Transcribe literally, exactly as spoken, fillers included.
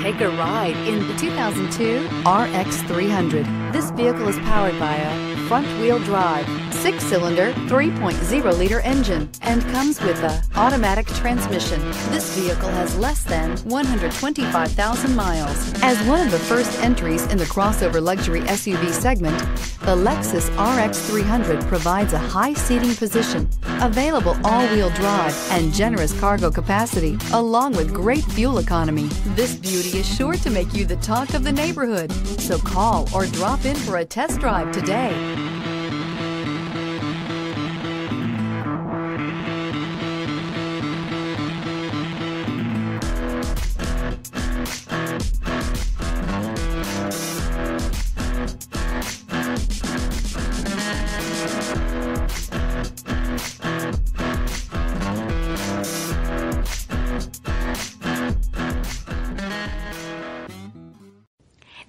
Take a ride in the two thousand two R X three hundred. This vehicle is powered by a front-wheel drive, six-cylinder, three point oh liter engine, and comes with an automatic transmission. This vehicle has less than one hundred twenty-five thousand miles. As one of the first entries in the crossover luxury S U V segment, the Lexus R X three hundred provides a high seating position, available all-wheel drive, and generous cargo capacity, along with great fuel economy. This beauty is sure to make you the talk of the neighborhood, so call or drop in for a test drive today.